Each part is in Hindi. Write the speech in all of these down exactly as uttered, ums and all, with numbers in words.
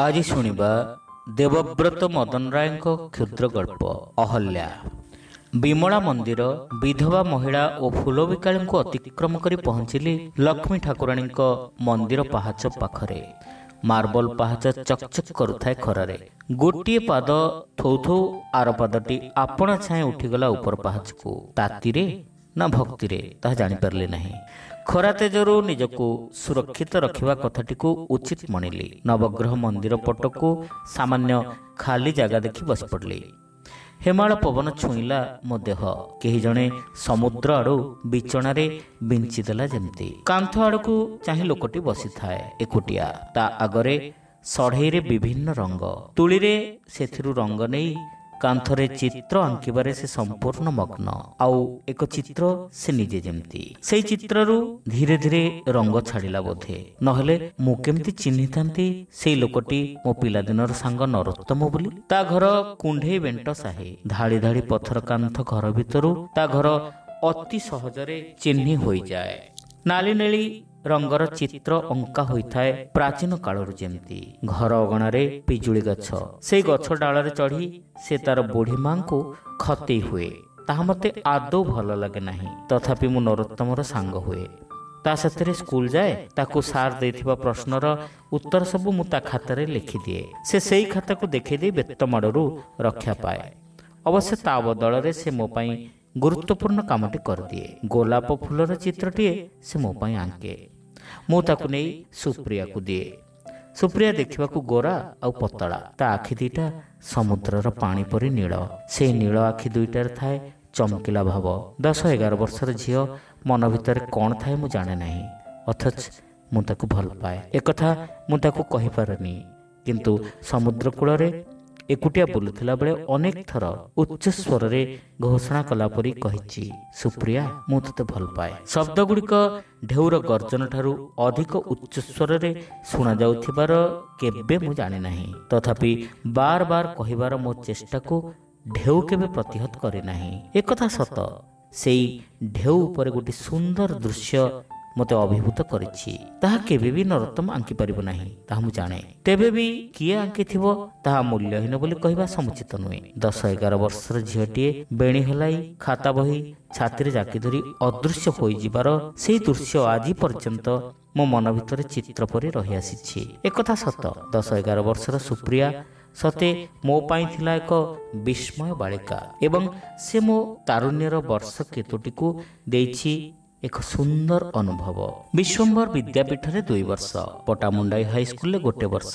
आज शुणिबा देवव्रत मदन राय क्षुद्र गल्प अहल्या। विमला मंदिर विधवा महिला और फूल बिकाली को अतिक्रम कर पहुंचली लक्ष्मी ठाकुराणी मंदिर पहाच पाखरे। मार्बल पहाच चकचक करुथाए खरारे। गोटे पाद थौ थौ आर पादटी आपणा छाए उठीगला ऊपर पहाच को। तातीरे ना भक्ति रे ता जानि परले नहीं। खरा तेजरू निजको सुरक्षित रखिबा कथाटी को उचित मणिली। नवग्रह मंदिर पटको सामान्य खाली जगह देखि बस पड़ली। हेमाल पवन छुईला मो देह। केही जने समुद्र आड़ू बिचणार बिंची देला जेमती। कांथ आड़कू चाहि लोकटी बसी थाए एकुटिया। ता आगरे सढ़ेरे विभिन्न रंग तुलीरे सेथिरु रंग नेई कांथरे चित्र आंकिबारे से संपूर्ण मग्न। आउ एक चित्र से निजे जेमती। से चित्र रु धीरे धीरे रंग छाड़िला बोधे। नहले मु केमती चिन्हि थांती से लोकटी मो पिला दिनर सांग नरोत्तम बोली। ता घर कुंढे बेंट साहे। धाड़ी धाड़ी पत्थर कांथ घर भितरु ता घर अति सहजरे चिन्हि होई जाए। नाली नेली रंगर चित्र अंका होइथाए प्राचीन कालर जेमती। घर अगणारे पिजुली गछ से गछ डालरे चढ़ी से तार बुढ़ी मां को खते हुए। ताहा मते आदौ भल लगे नाही। तथापि मु नरोत्तमर सांग हुए। ता साथरे स्कूल जाए। ताकू सार देथिबा प्रश्नर उत्तर सबु मु ता खातारे लिखि दिए। से सेई खाता को देखि दे बेतमाडरू रक्षा पाए। अवश्य ता बदलरे से मो पई गुरुत्वपूर्ण कामटी कर दिए। गोलाप फूलर चित्रटीए से मो पई आंके। मु ताकू नै सुप्रिया को दिए। सुप्रिया देखिबा को गोरा आ पतला। ता आखि दुईटा समुद्रर पानी परि नील। से नील आखि दुईटार थाए चमकिला भाव। दस एगार वर्षर झियो मन भीतर कोन थाए मु जाने नहीं। अथच मु ताकू भल पाए। ए कथा मु ताकू कहि पारनी। किंतु समुद्र कूलरे एकुटिया बुलुथिला बेले अनेक थर उच्च स्वर रे घोषणा कला परी कहिछि, सुप्रिया मु तते भल पाए। शब्द गुड़िक ढेउर गर्जन ठारू अधिक उच्च स्वर रे सुना जाउथिबार केबे मु जाने नाही। तथापि बार बार कहिबार मो चेष्टा को ढेउ केबे प्रतिहत करे नाही। एक कथा सत सेई ढेउ ऊपर गोटी सुंदर दृश्य मते अभिभूत करिछि। ताहा केबे भी नरोत्तम आंकी परिबो नाही। ताहा मु जाने। तेबे भी किए आंकी थिबो ताहा मूल्यहीन बोली कहिबा समुचित नहुए। दस एगार वर्षर झियटीए बेणी हलाई खाता बही छाती रे जाकी धरी अदृश्य होई जिबार सेई दृश्य आजि पर्यंत मो मन भितर चित्र परि रहि आसीछि। एक कथा सत दस एगार वर्षर सुप्रिया सते मो पाई थिला एक विस्मय बालिका। एवं से मो तारुण्यर वर्ष केतोटीकू देछि एक सुंदर अनुभव। विश्वम्भर विद्यापीठ रे दुई वर्ष, पटामुंडाई हाईस्कूल रे गोटे वर्ष,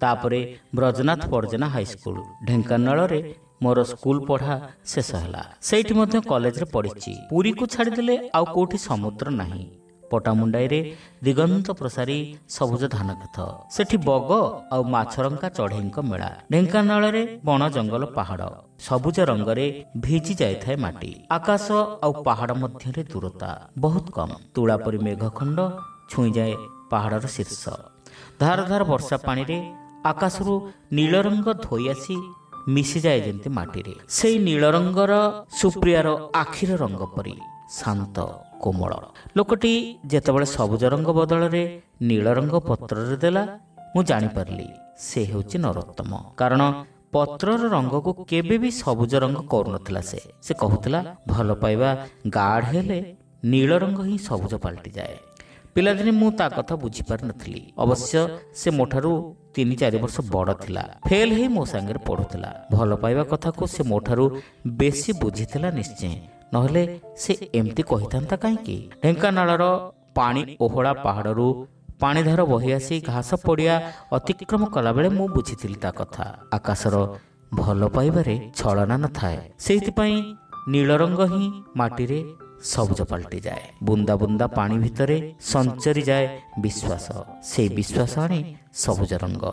तापरे ब्रजनाथ पर्जना हाईस्कूल ढेंकानाल रे मोर स्कूल पढ़ा शेष हला। सेठी मध्य कॉलेज रे पढ़िछि। पुरी को छाड़ी देले आउ कोठी समुद्र नाही। पटामुंडाई रे दिगंत प्रसारी सबुज धान खेत, सेठी बग आउ माछरंका चढ़ेंका मेला। ढेंकानाल रे बण जंगल पहाड़ सबुज रंग रे भिजी जाए माटी। आकाश आउ पहाड़ मध्य रे दूरता बहुत कम। तुला परि मेघखंड छुई जाए पहाड़र शीर्ष। धार धार वर्षा पानी रे आकाश रु नील रंग धोई आसी मिसी जाए जेंते माटी रे। सेई नील रंगर सुप्रियार आखिर रंग परि शांत कोमल। लोकटी जेतेबेले सबुज रंग बदलरे नील रंग पत्र रे देला मु जानि परली से होछि नरोत्तम। कारण पत्रर रंग को केबे भी सबुज रंग करनथला। से से कहूतला भल पाइबा गाढ़ हेले नील रंग ही सबुज पाल्टी जाए। पिलादिने मु ता कथा बुझी पार नथली। अवश्य से मोठारू तीन चार वर्ष बड़ थिला। फेल हे मो संगे पढुतला। भल पाइबा कथा को से मोठारू बेसी बुझितला निश्चय। नहले से एमती कहि थांता काहेकि। ढेंकानालर पानी ओहळा पहाड़रू पानीधार बही आसी घास पड़िया अतिक्रम कला बेले मु बुझिथिली ता कथा। आकाशर भल पाइबारे छलना न थाए। सेहिथिपाई नील रंग ही माटी रे सबुज पाल्टी जाए। बुंदा बुंदा पानी भितरे संचरी जाए विश्वास। से विश्वास आने सबुज रंग।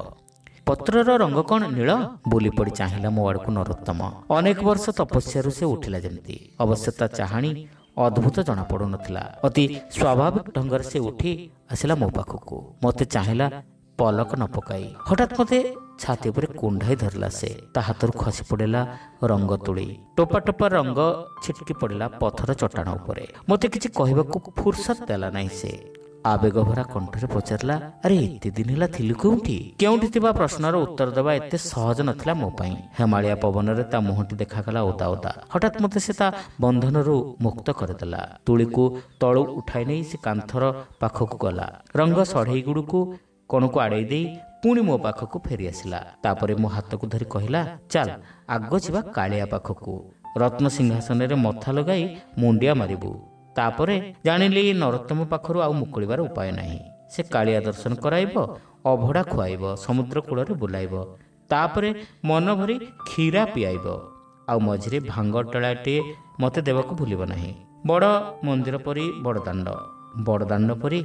पत्रर रंग कौन नील बोली पड़ी चाहिला मो आड़कू नरोत्तम। अनेक वर्ष तपस्या से उठिला जेमती। अवश्य ता चाहणी अद्भुत जना पड़ु नथिला। अति स्वाभाविक ढंगर से उठी आसिला मो पाखकू। मते चाहिला पलक न पकाई। हठात मते छाती पर कुंढाई धरला। से ता हाथरू खसी पड़ेला रंग तुली। टोपा टोपा रंग छिटकी पड़ेला पत्थर चट्टाण उपरे। मते किछि कहबाकू फुर्सत देला नहीं। से आवेग भरा कंठरे पचारा, अरे एत दिन है कौटी क्योंठी प्रश्नर उत्तर देवा एत सहज ना मोपाई। हेमाया पवन में मुहटी देखागला ओदा ओदा। हठात मत से बंधन रु मुक्त करदेला। तुली को तलू उठाई नहीं से कांथर पाखक गला। रंग सढ़ई गुड़ को कण को आड़े दे पुणी मो पाखक फेरी आसला। मो हाथ को धरी कहला, चल आग जा कालिया पाखकू, रत्न सिंहासन रे मथा लगाई मुंडिया मारिबू। तापरे जानिली नरोत्तम पाखरु आउ मुकुलिबार उपाय नाही। से कालिया दर्शन कराइब, अभड़ा खुआइब, समुद्र कूଳରେ बुलाइब, तापरे मन भरी खीरा पियाइब, आउ मझिरे भांग टळाटे मते देवाको भूलिब नाही। बड़ मंदिर परी बड़दाण्ड, बड़दाण्ड परी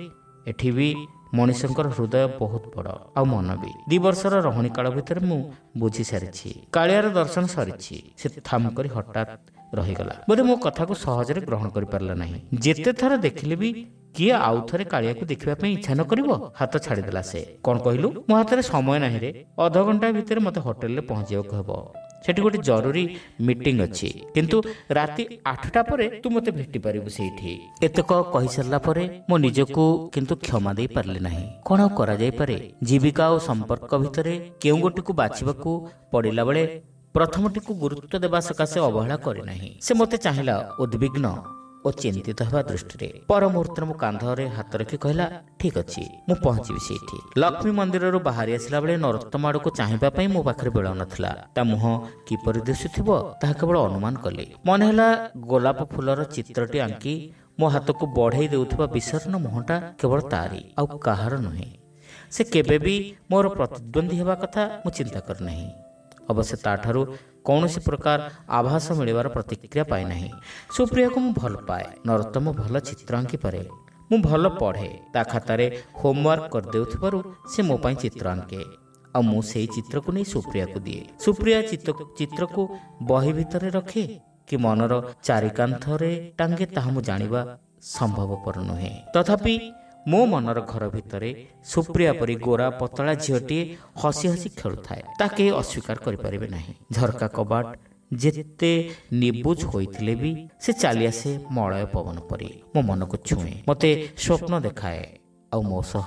एठी भी मनिषंकर हृदय बहुत बड़ आ मन भी। दी वर्षर रहणी काल भितर मु बुझी सारिछि, कालियार दर्शन सारिछि। से थाम करी हठात रहीगला। बोधे मो कथा को सहजरे ग्रहण करि परला नाही। जेते थर देखिले भी किए आउ थरे कालिया को देखिबा पे इच्छा न करिवो। हाथ छाड़ी देला से, कोन कहिलु मो हाथ रे समय नाही रे, आधा घंटा भितर मते होटल ले पहुंचियो कहबो, सेठी गोटे जरूरी मीटिंग अच्छी, किंतु राति आठटा परे तू मते भेटी पारिबु सेठी। एतक कहि सरला परे मो निजको किंतु क्षमा देई पारले नाही। कोन करा जाई पारे? जीविका और संपर्क भितरे केउ गोटिकु बाछिबाकू पडिला बेले प्रथमटी को गुरुत्व देवा सकाशे अवहेला करे नाही। से मते चाहिला उद्विग्न और चिंतित होवा दृष्टि। पर मुहूर्त मो कांधरे हाथ रखी कहला, ठीक अच्छे मु पहुंचीबी सेठी। लक्ष्मी मंदिर रु बाहरी आसला बेले नरोत्तम आड़ को चाहिबा पई मो पाखरे बेल नथिला। ता मुह किपर दिसुथिबो ताहा केवल अनुमान कले। मन हैला गोलाप फूलर चित्रटी आंकी मो हाथ को बढ़ई देउथिबा विसर्ण मुहटा केवल तारी आउ काहार नहि। से केबे भी मोर प्रतिद्वंदी हेबा कथा मु चिंता कर नहि। अवश्य ताठारु कौनसी प्रकार आभास मिलवार प्रतिक्रिया पाए नहीं। सुप्रिया को मु भल पाए। नरोत्तम भल चित्र आंकी पारे, मु भल पढ़े, ता खातार होमवर्क कर देउथिबारु से मो पाई चित्र आंके आ मु सेई चित्र को नहीं सुप्रिया को दिए। सुप्रिया चित्र को बही भितरे रखे कि मनर चारिकांथरे टांगे ताहा मु जानिबा संभवपर नुहे। तथापि मो मनर घर भितरे सुप्रिया परी गोरा पतला झीटी हसी हसी खेलुए, ताके अस्वीकार करें ना। झरका कबाट जेते निबुझ होइथिले भी से चली आसे मलय पवन परी। मो मन को छुएं, मते स्वप्न देखाए, आ मो सह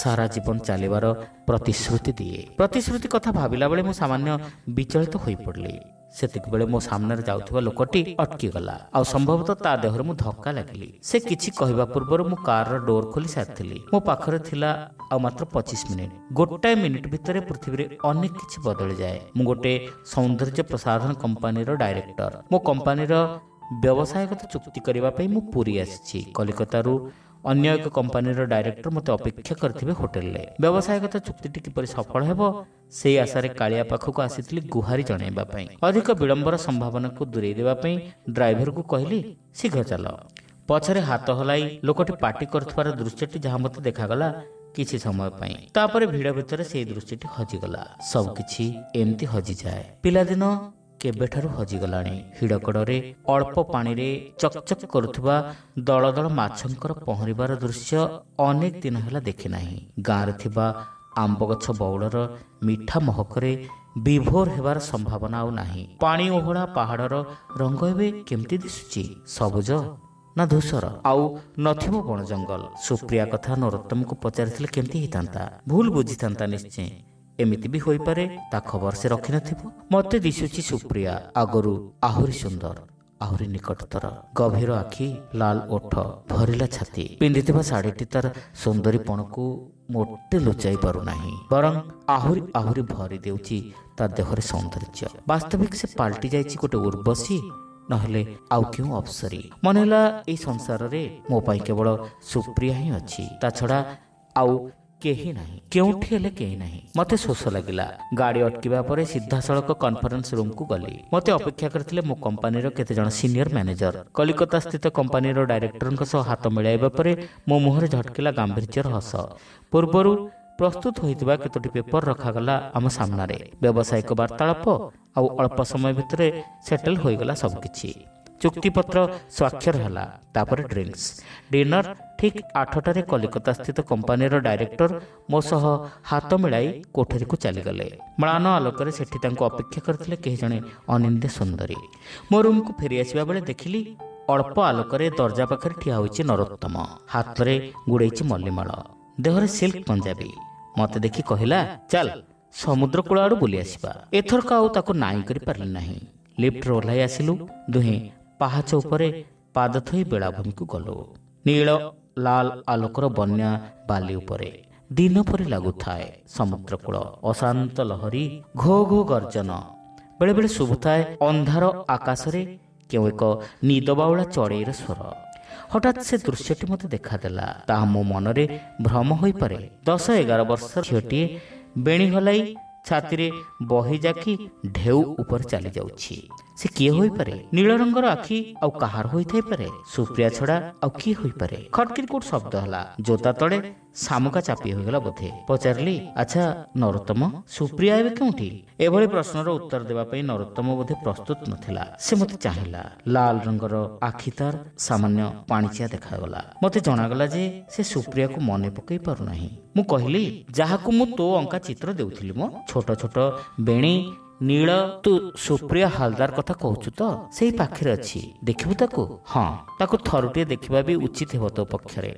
सारा जीवन चलिबार प्रतिश्रुति दिए। प्रतिश्रुति कथा भाविला बेले मो सामान्य विचलित होई पड़ली। सेतिक बेले मो सामने जाउथिबा लोकटी अटकी गला। आ संभवतः ता देहर मु धक्का लागली। से किछि कहबा पूर्व मु कार रो डोर खोली सारथिली। मो पाखरे थिला आ मात्र पच्चीस मिनिट। गोटे मिनिट भितरे पृथ्वी रे अनेक किछि बदल जाए। मु गोटे सौंदर्य प्रसाधन कंपनी रो डायरेक्टर। मो कंपनी रो व्यवसायगत चुक्ति करिबा पई मु पुरी आछि। कलिकता रो अन्य एक कंपनी रो डायरेक्टर मते अपेक्षा करथिबे होटल ले। व्यवसायगत चुक्तिटी किपरि सफल हेबो सेई आशारे कालिया पाखकु आसीथिली गुहारी जणाइबा पई। अधिक विलंबर संभावना को दूरेइ देबा पई ड्राइवर को कहली, शीघ्र चल। पछरे हाथ हलाई लोकटी पार्टी करथवार दृश्यटी जहा मते देखागला किछि समय पई। तापरे भीड़ भितर सेई दृश्यटी हजिगला। सब किछि एम्ति हजि जाए। पिला दिन केबेठारु हजिगलाणी। हिड़कड़े अल्प पानी रे चकचक करुवा दलदल माछंकर पहरिबार दृश्य अनेक दिन है देखी नाही। गाँव रे थिबा आंब गछ बौलर मीठा महकरे विभोर हेबार संभावना आउ नाही। पानी ओहळा पहाड़र रंग एबे केमती दिसुची, सबुज ना धूसर, आउ नथिबो बण जंगल। सुप्रिया कथा नरोत्तम को पचारिथिले केमती हितांता। भूल बुझितांता निश्चय। एमिति भी होई पारे ता खबर से रखी नथिबो। मते दिसुची सुप्रिया आगरु आहुरी सुंदर, आहुरी निकटतर। गभीर आखि, लाल ओठ, भरिला छाती। पिंधिथिबा साडीटी तार सौंदर्यपण को मोटे लुचाई पारु नाही, बरं आहुरी आहुरी भरी देउची ता देहरे सौंदर्य। वास्तविक से पाल्टी जायची गोटे उर्वशी, नहले आउ क्यों अप्सरी। मन हैला एई संसार रे मो पाई केवल सुप्रिया ही अछि, ता छडा आउ केही नाही। केउठी हेले केही नाही। मते सोस लागिला। गाड़ी अटकीबा परे सीधा सड़क कॉन्फ्रेंस रूम को गली। मते अपेक्षा करथिले मो कंपनी रो केते जण सीनियर मैनेजर। कलिकता स्थित कंपनी रो डायरेक्टरन सह हाथ मिलाइबा परे मो मुहरे झटकिला गांभीर्यर हस। पूर्वरु प्रस्तुत होइतबा केतोटी पेपर रखागला आम सामनारे। व्यावसायिक वार्तालाप आउ अल्प समय भितरे सेटल होइगला सब किछि। चुक्तिपत्र स्वाक्षर हला। तापर ड्रिंक्स डिनर ठीक आठटारे कलिकता स्थित कंपनी रो डायरेक्टर मो सह हाथ मिलाई कोठरी को चलीगले। म्लान आलोक सेठी तांको अपेक्षा करथिले केही जणे अनिंदे सुंदरी। मो रूम को फेरी आसबा बेले देखिली अल्प आलोकरे दर्जा पाखे ठिया होइछि नरोत्तम। हाथरे गुड़ेछि मल्लीमाल, देहरे सिल्क पंजाबी। मते देखि कहला, चल समुद्र कूल आड़ बुली आसवा। एथरक आउ ताको नाई करि पारली नाही। लिफ्ट ओह्लाई आसिलु, दुहें पहाच उपरे पाद थोई बेलाभूमि को गलु। नील लाल आलोकर बन्या बाली उपरे दिन परि लागुथाए समुद्र कूल। अशांत लहरी घो घो गर्जन। बेले बेले शुभुथाए अंधार आकाशरे क्यों एक निद बाउला चढ़ईर स्वर। हठात से दृश्यटी मते देखादेला, ताहा मो मनरे भ्रम होई पारे। दस एगार वर्ष झीटी बेणी हलाई छाती बही जाकी ढेउ ऊपर चली जाउछि। से किए होई पारे? नील रंगर आखि आउ कहार होई थाई पारे? सुप्रिया छड़ा आउ की होई पारे? खटकिरकुट शब्द हला, जोता तड़े सामुका चापी हो गला बोधे। पचारली, अच्छा नरोत्तम, सुप्रिया एबे केउठी? एभली प्रश्नर उत्तर देबा पई नरोत्तम बोधे प्रस्तुत नथिला। से मते चाहिला। लाल रंगर आखि तार सामान्य पाणीचिया देखागला। मते जणागला जे से सुप्रिया को मने पकई पारु नाही। मु कहली, जाहाकू मु तो अंका चित्र देउथिली मो, छोट छोट बेणी नील, तू सुप्रिया हालदार कथा कहचु तो? सेही पाखरे अछि, देखिबु ताको? हां, ताको थरुटे देखिबा भी उचित हेबो तो पक्षरे,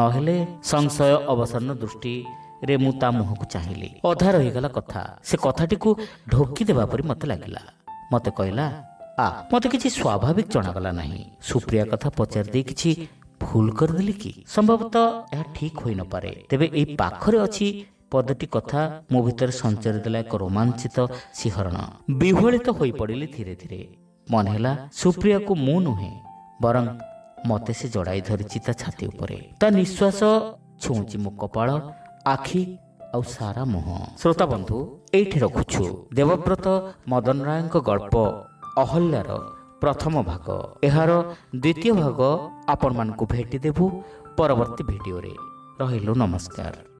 नहेले संशय अवसन्न दृष्टि रे मु ता मुहकु चाहिली। अधा रहीगला कथा। से कथाटी को ढोकी देबा परि मते लागिला। मते कहला, आ मते किछि स्वाभाविक जणागला नाही। सुप्रिया कथा पचार दे किछि भूल कर देली कि? संभवतः यह ठीक होई न पारे। तेबे एई पाखरे अछि पदटी कथा मो भीतर संचार देला एक रोमांचित सिंहरण। विह्वलित तो होई पड़िली धीरे धीरे। मन हैला, सुप्रिया को मु नुहे बरं मते से जड़ाई धरिछि ता छाती उपरे। ता निश्वास छुंची मो कपाळ, आखि आउ सारा मुह। श्रोता बंधु, एठी रखुछु देबब्रत मदन रायक गल्प अहल्यार प्रथम भाग। एहार द्वितीय भाग आपण मानकु भेटी देबु परवर्ती भिडियो रे। रहिलो नमस्कार।